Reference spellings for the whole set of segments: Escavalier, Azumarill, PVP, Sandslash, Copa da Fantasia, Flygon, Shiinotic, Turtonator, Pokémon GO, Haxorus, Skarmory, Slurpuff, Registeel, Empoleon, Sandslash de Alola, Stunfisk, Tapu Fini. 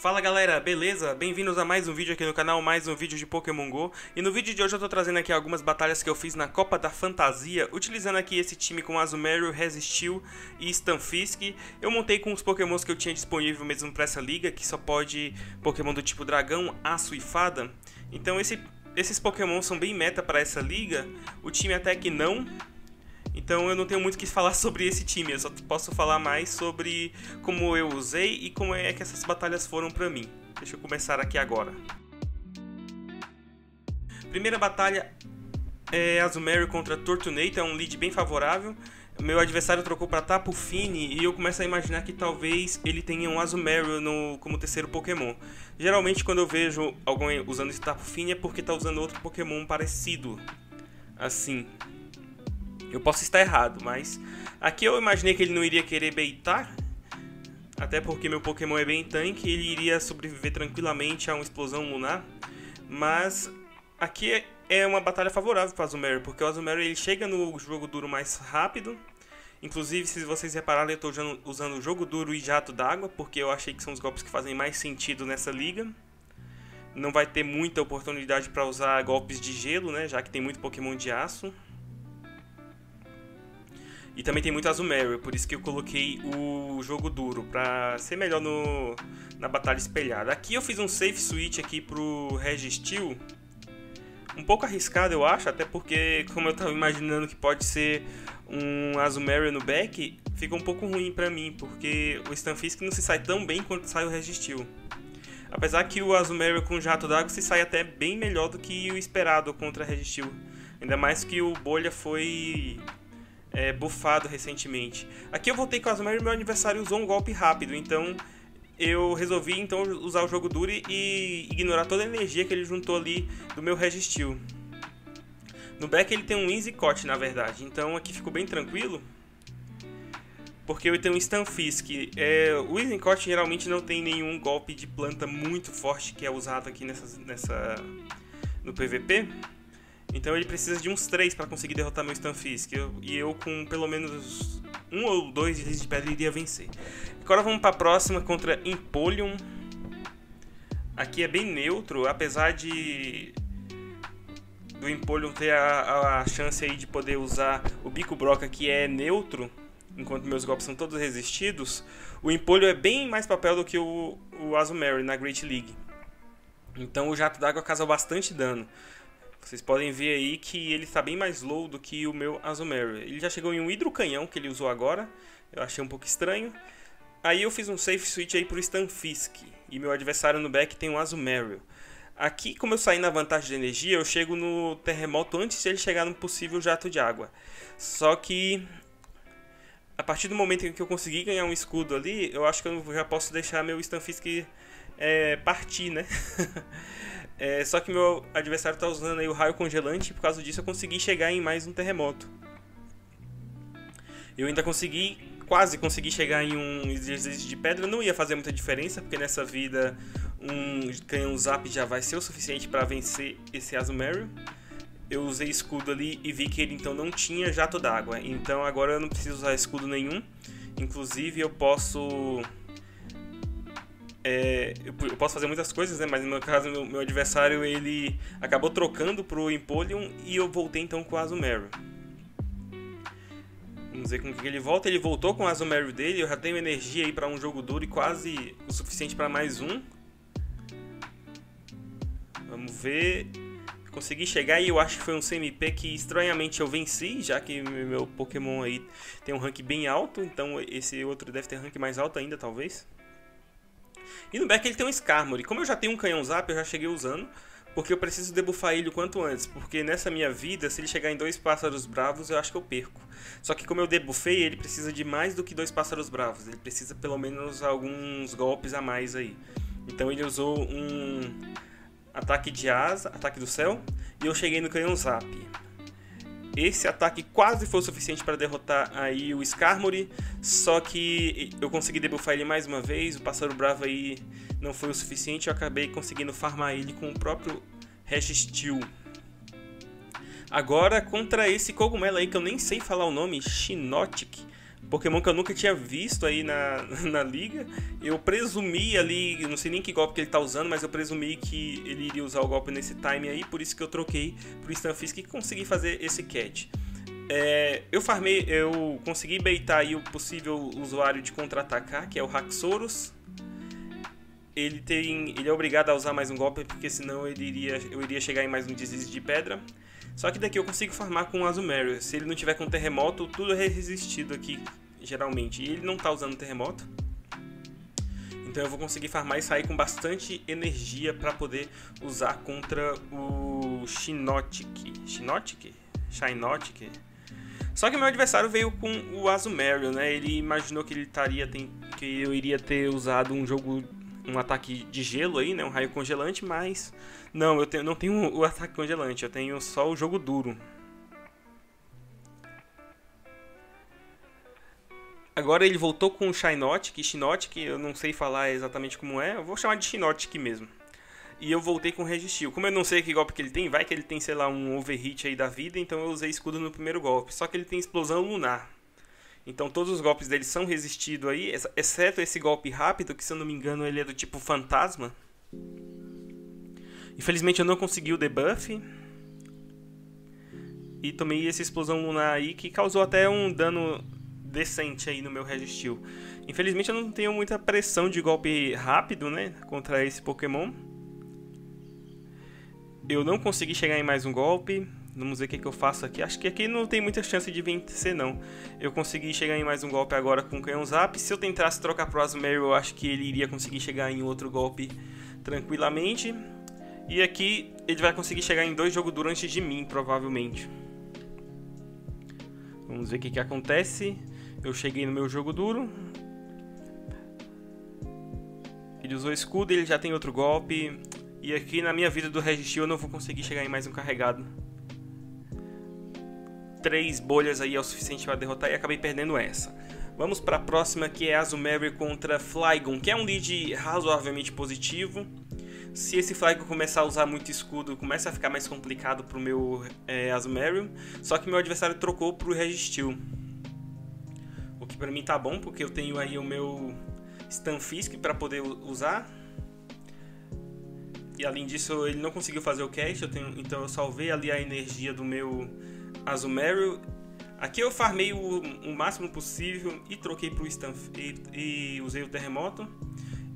Fala galera, beleza? Bem-vindos a mais um vídeo aqui no canal, mais um vídeo de Pokémon GO. E no vídeo de hoje eu tô trazendo aqui algumas batalhas que eu fiz na Copa da Fantasia, utilizando aqui esse time com Azumarill, Registeel e Stunfisk. Eu montei com os Pokémons que eu tinha disponível mesmo pra essa liga, que só pode Pokémon do tipo Dragão, Aço e Fada. Então esses Pokémon são bem meta pra essa liga, o time até que não. Então eu não tenho muito o que falar sobre esse time, eu só posso falar mais sobre como eu usei e como é que essas batalhas foram pra mim. Deixa eu começar aqui agora. Primeira batalha é Azumarill contra Turtonator, é um lead bem favorável. Meu adversário trocou pra Tapu Fini e eu começo a imaginar que talvez ele tenha um Azumarill como terceiro Pokémon. Geralmente quando eu vejo alguém usando esse Tapu Fini é porque tá usando outro Pokémon parecido, assim. Eu posso estar errado, mas aqui eu imaginei que ele não iria querer baitar, até porque meu Pokémon é bem tanque, ele iria sobreviver tranquilamente a uma explosão lunar. Mas aqui é uma batalha favorável para o Azumarill, porque o Azumarill ele chega no jogo duro mais rápido. Inclusive, se vocês repararem, eu estou usando o jogo duro e jato d'água, porque eu achei que são os golpes que fazem mais sentido nessa liga. Não vai ter muita oportunidade para usar golpes de gelo, né, já que tem muito Pokémon de aço. E também tem muito Azumarill, por isso que eu coloquei o jogo duro, pra ser melhor na batalha espelhada. Aqui eu fiz um safe switch aqui pro Registeel, um pouco arriscado eu acho, até porque como eu tava imaginando que pode ser um Azumarill no back, fica um pouco ruim pra mim, porque o Stunfisk não se sai tão bem quanto sai o Registeel. Apesar que o Azumarill com jato d'água se sai até bem melhor do que o esperado contra Registeel, ainda mais que o Bolha foi... bufado recentemente. Aqui eu voltei com o Azumarill e meu adversário usou um golpe rápido, então eu resolvi usar o jogo duro e ignorar toda a energia que ele juntou ali do meu Registeel. No back ele tem um easy cut na verdade, então aqui ficou bem tranquilo, porque eu tenho um Stunfisk. O easy cut geralmente não tem nenhum golpe de planta muito forte que é usado aqui no PVP. Então ele precisa de uns 3 para conseguir derrotar meu Stunfisk. E eu com pelo menos um ou dois de pedra iria vencer. Agora vamos para a próxima contra Empoleon. Aqui é bem neutro, apesar de do Empoleon ter a chance aí de poder usar o Bico Broca, que é neutro, enquanto meus golpes são todos resistidos. O Empoleon é bem mais papel do que o Azumarill na Great League. Então o jato d'água causa bastante dano. Vocês podem ver aí que ele está bem mais low do que o meu Azumarill. Ele já chegou em um hidrocanhão que ele usou agora. Eu achei um pouco estranho. Aí eu fiz um safe switch aí pro Stunfisk. E meu adversário no back tem um Azumarill. Aqui, como eu saí na vantagem de energia, eu chego no terremoto antes de ele chegar no possível jato de água. Só que... a partir do momento em que eu consegui ganhar um escudo ali, eu acho que eu já posso deixar meu Stunfisk partir, né? Só que meu adversário está usando aí o raio congelante e por causa disso eu consegui chegar em mais um terremoto. Eu ainda quase consegui chegar em um exercício de pedra. Não ia fazer muita diferença, porque nessa vida um canhão zap já vai ser o suficiente para vencer esse Azumarill. Eu usei escudo ali e vi que ele então não tinha jato d'água. Então agora eu não preciso usar escudo nenhum. Inclusive eu posso... eu posso fazer muitas coisas, né? Mas no meu caso, meu adversário ele acabou trocando pro Empoleon e eu voltei então com o Azumarill. Vamos ver como que ele volta. Ele voltou com o Azumarill dele. Eu já tenho energia aí para um jogo duro e quase o suficiente para mais um. Vamos ver. Consegui chegar e eu acho que foi um CMP que estranhamente eu venci, já que meu Pokémon aí tem um rank bem alto. Então esse outro deve ter rank mais alto ainda, talvez. E no back ele tem um Skarmory. Como eu já tenho um canhão zap, eu já cheguei usando, porque eu preciso debufar ele o quanto antes, porque nessa minha vida, se ele chegar em 2 pássaros bravos, eu acho que eu perco. Só que como eu debufei, ele precisa de mais do que 2 pássaros bravos. Ele precisa pelo menos alguns golpes a mais aí. Então ele usou um ataque de asa, ataque do céu, e eu cheguei no canhão zap. Esse ataque quase foi o suficiente para derrotar aí o Skarmory, só que eu consegui debufar ele mais uma vez, o Pássaro Bravo aí não foi o suficiente, eu acabei conseguindo farmar ele com o próprio Registeel. Agora contra esse cogumelo aí que eu nem sei falar o nome, Shiinotic, Pokémon que eu nunca tinha visto aí na liga. Eu presumi ali, não sei nem que golpe que ele tá usando, mas eu presumi que ele iria usar o golpe nesse time aí, por isso que eu troquei pro Stunfisk e consegui fazer esse catch. Eu consegui baitar aí o possível usuário de contra-atacar, que é o Haxorus. Ele é obrigado a usar mais um golpe, porque senão eu iria chegar em mais um deslize de pedra. Só que daqui eu consigo farmar com o Azumarill. Se ele não tiver com terremoto, tudo é resistido aqui, geralmente. E ele não tá usando terremoto. Então eu vou conseguir farmar e sair com bastante energia para poder usar contra o Shiinotic. Shiinotic? Shiinotic. Só que meu adversário veio com o Azumarill, né? Ele imaginou que eu iria ter usado um ataque de gelo aí, né, um raio congelante, mas não, não tenho o ataque congelante, eu tenho só o jogo duro. Agora ele voltou com o Shiinotic, eu não sei falar exatamente como é, eu vou chamar de Shiinotic mesmo. E eu voltei com o Registeel. Como eu não sei que golpe que ele tem, vai que ele tem, sei lá, um overhit aí da vida, então eu usei escudo no primeiro golpe. Só que ele tem explosão lunar. Então todos os golpes dele são resistidos aí, exceto esse golpe rápido, que se eu não me engano ele é do tipo fantasma. Infelizmente eu não consegui o debuff. E tomei essa explosão lunar aí, que causou até um dano decente aí no meu Registeel. Infelizmente eu não tenho muita pressão de golpe rápido, né, contra esse Pokémon. Eu não consegui chegar em mais um golpe. Vamos ver o que eu faço aqui. Acho que aqui não tem muita chance de vencer, não. Eu consegui chegar em mais um golpe agora com o Canhão Zap. Se eu tentasse trocar pro Azumarill, eu acho que ele iria conseguir chegar em outro golpe tranquilamente. E aqui ele vai conseguir chegar em dois jogos duros antes de mim, provavelmente. Vamos ver o que acontece. Eu cheguei no meu jogo duro. Ele usou escudo, ele já tem outro golpe. E aqui na minha vida do Registeel eu não vou conseguir chegar em mais um carregado. 3 bolhas aí é o suficiente para derrotar e acabei perdendo essa. Vamos para a próxima, que é Azumarill contra Flygon, que é um lead razoavelmente positivo. Se esse Flygon começar a usar muito escudo, começa a ficar mais complicado para o meu Azumarill. Só que meu adversário trocou para o Registeel, o que para mim tá bom, porque eu tenho aí o meu Stunfisk para poder usar. E além disso ele não conseguiu fazer o cast, então eu salvei ali a energia do meu Azumarill. Aqui eu farmei o máximo possível e troquei para o Stunfisk e usei o terremoto.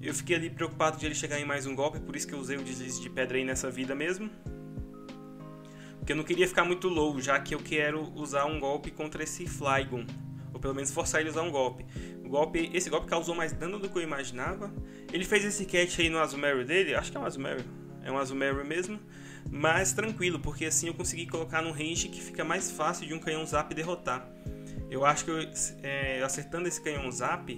Eu fiquei ali preocupado de ele chegar em mais um golpe, por isso que eu usei o deslize de pedra aí nessa vida mesmo, porque eu não queria ficar muito low, já que eu quero usar um golpe contra esse Flygon, ou pelo menos forçar ele a usar um golpe. Esse golpe causou mais dano do que eu imaginava. Ele fez esse catch aí no Azumarill dele, acho que é um Azumarill, mesmo. Mas tranquilo, porque assim eu consegui colocar num range que fica mais fácil de um Canhão Zap derrotar. Eu acho que acertando esse Canhão Zap,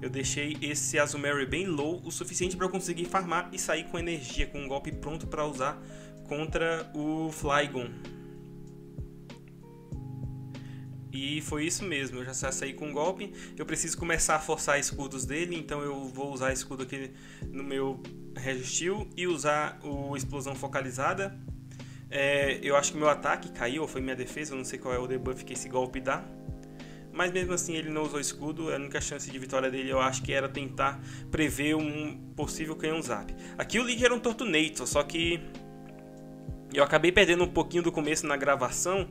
eu deixei esse Azumarill bem low, o suficiente para eu conseguir farmar e sair com energia, com um golpe pronto para usar contra o Flygon. E foi isso mesmo, eu já saí com um golpe. Eu preciso começar a forçar escudos dele, então eu vou usar escudo aqui no meu Registeel e usar o explosão focalizada. Eu acho que meu ataque caiu, ou foi minha defesa, eu não sei qual é o debuff que esse golpe dá. Mas mesmo assim ele não usou escudo, a única chance de vitória dele eu acho que era tentar prever um possível Canhão Zap. Aqui o lead era um Turtonator, só que eu acabei perdendo um pouquinho do começo na gravação.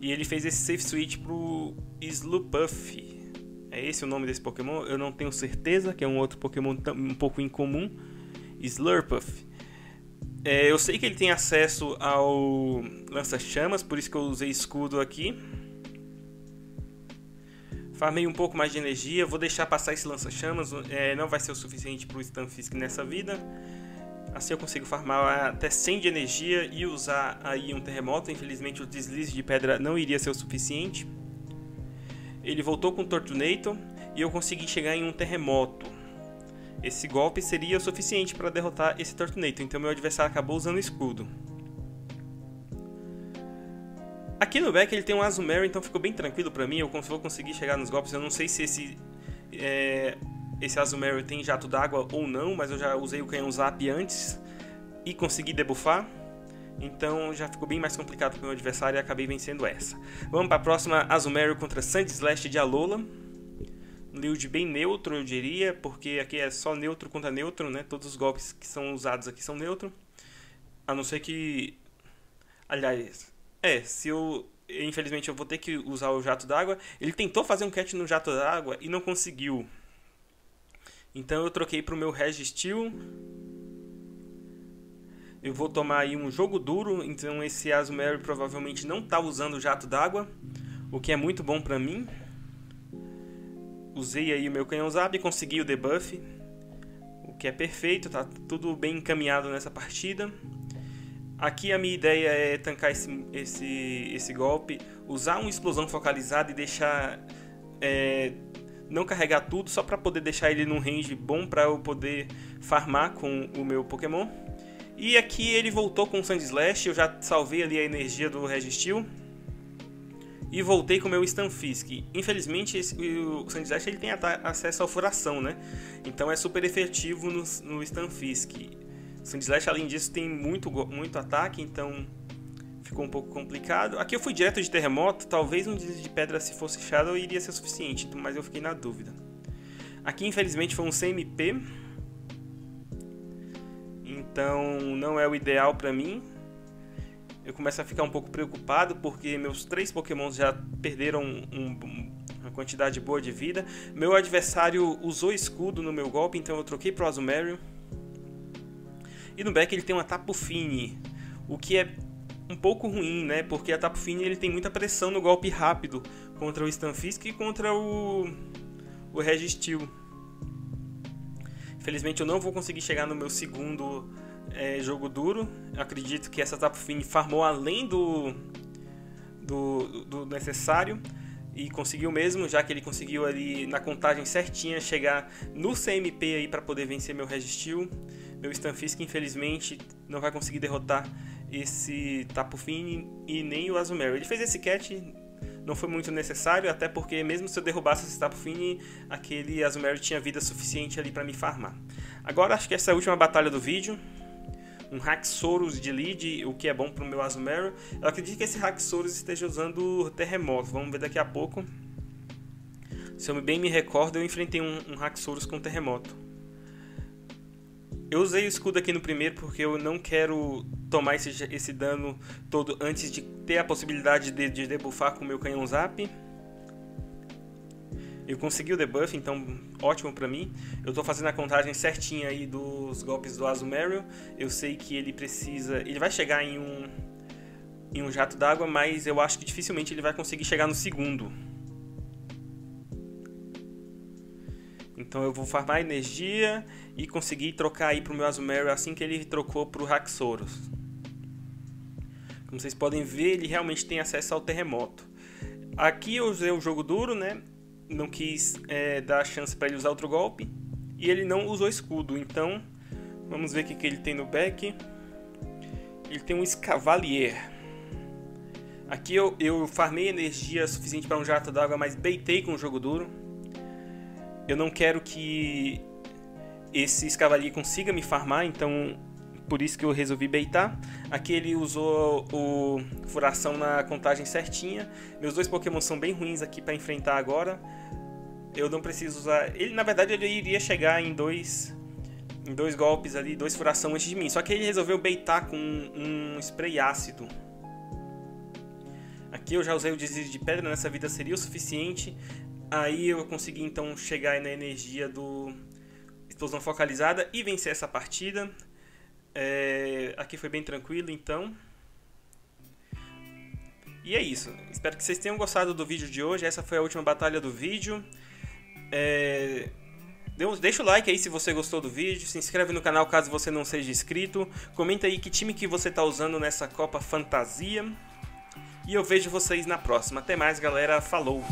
E ele fez esse safe switch pro Slurpuff. É esse o nome desse Pokémon? Eu não tenho certeza, que é um outro Pokémon um pouco incomum. Slurpuff. Eu sei que ele tem acesso ao lança-chamas, por isso que eu usei escudo aqui. Farmei um pouco mais de energia, vou deixar passar esse lança-chamas. Não vai ser o suficiente pro Stunfisk nessa vida. Assim eu consigo farmar até 100 de energia e usar aí um terremoto. Infelizmente o deslize de pedra não iria ser o suficiente. Ele voltou com o Turtonator e eu consegui chegar em um terremoto. Esse golpe seria o suficiente para derrotar esse Turtonator, então meu adversário acabou usando escudo. Aqui no back ele tem um Azumarill, então ficou bem tranquilo para mim. Eu vou conseguir chegar nos golpes. Eu não sei se esse Azumarill tem jato d'água ou não, mas eu já usei o Canhão Zap antes e consegui debufar. Então já ficou bem mais complicado para o meu adversário e acabei vencendo essa. Vamos para a próxima, Azumarill contra Sandslash de Alola. Um build bem neutro, eu diria, porque aqui é só neutro contra neutro, né? Todos os golpes que são usados aqui são neutro. A não ser que... Aliás, se eu... Infelizmente eu vou ter que usar o jato d'água. Ele tentou fazer um catch no jato d'água e não conseguiu. Então eu troquei para o meu Registeel. Eu vou tomar aí um jogo duro. Então esse Azumarill provavelmente não está usando o jato d'água, o que é muito bom para mim. Usei aí o meu canhão Zab e consegui o debuff, o que é perfeito. Tá tudo bem encaminhado nessa partida. Aqui a minha ideia é tancar esse golpe, usar uma explosão focalizada e deixar, não carregar tudo, só para poder deixar ele num range bom para eu poder farmar com o meu Pokémon. E aqui ele voltou com o Sandslash, eu já salvei ali a energia do Registeel. E voltei com o meu Stunfisk. Infelizmente o Sandslash ele tem acesso ao furação, né? Então é super efetivo no Stunfisk. Sandslash, além disso, tem muito ataque, então ficou um pouco complicado. Aqui eu fui direto de terremoto, talvez um deslize de pedra se fosse Shadow iria ser suficiente, mas eu fiquei na dúvida. Aqui, infelizmente, foi um CMP, então não é o ideal pra mim. Eu começo a ficar um pouco preocupado, porque meus 3 Pokémons já perderam uma quantidade boa de vida. Meu adversário usou escudo no meu golpe, então eu troquei pro Azumarill. E no back ele tem uma Tapu Fini, o que é um pouco ruim, né? Porque a Tapu Fini ele tem muita pressão no golpe rápido contra o Stunfisk e contra o Registeel. Infelizmente eu não vou conseguir chegar no meu segundo jogo duro. Eu acredito que essa Tapu Fini farmou além do necessário e conseguiu mesmo, já que ele conseguiu ali na contagem certinha chegar no CMP aí para poder vencer meu Registeel. Meu Stunfisk, infelizmente, não vai conseguir derrotar esse Tapu Fini e nem o Azumarill. Ele fez esse catch, não foi muito necessário, até porque mesmo se eu derrubasse esse Tapu Fini, aquele Azumarill tinha vida suficiente ali para me farmar. Agora acho que essa é a última batalha do vídeo. Um Haxorus de lead, o que é bom para o meu Azumarill. Eu acredito que esse Haxorus esteja usando terremoto, vamos ver daqui a pouco. Se eu bem me recordo, eu enfrentei um Haxorus com terremoto. Eu usei o escudo aqui no primeiro porque eu não quero tomar esse dano todo antes de ter a possibilidade de debuffar com o meu canhão zap. Eu consegui o debuff, então ótimo pra mim. Eu tô fazendo a contagem certinha aí dos golpes do Azumarill. Eu sei que ele precisa... Ele vai chegar em um jato d'água, mas eu acho que dificilmente ele vai conseguir chegar no segundo. Então eu vou farmar energia e conseguir trocar aí pro meu Azumarill assim que ele trocou pro Haxorus. Como vocês podem ver, ele realmente tem acesso ao terremoto. Aqui eu usei o jogo duro, né? Não quis dar chance para ele usar outro golpe. E ele não usou escudo, então vamos ver o que ele tem no back. Ele tem um Escavalier. Aqui eu farmei energia suficiente para um jato d'água, mas baitei com o jogo duro. Eu não quero que esse Escavalier consiga me farmar, então por isso que eu resolvi baitar. Aqui ele usou o furação na contagem certinha. Meus 2 Pokémon são bem ruins aqui para enfrentar agora. Eu não preciso usar... Ele, na verdade, ele iria chegar em dois golpes ali, 2 furação antes de mim. Só que ele resolveu baitar com um spray ácido. Aqui eu já usei o deslize de pedra, nessa vida seria o suficiente. Aí eu consegui então chegar na energia do explosão focalizada e vencer essa partida. Aqui foi bem tranquilo então. E é isso. Espero que vocês tenham gostado do vídeo de hoje. Essa foi a última batalha do vídeo. Deixa o like aí se você gostou do vídeo, se inscreve no canal caso você não seja inscrito. Comenta aí que time que você está usando nessa Copa Fantasia. E eu vejo vocês na próxima. Até mais, galera. Falou!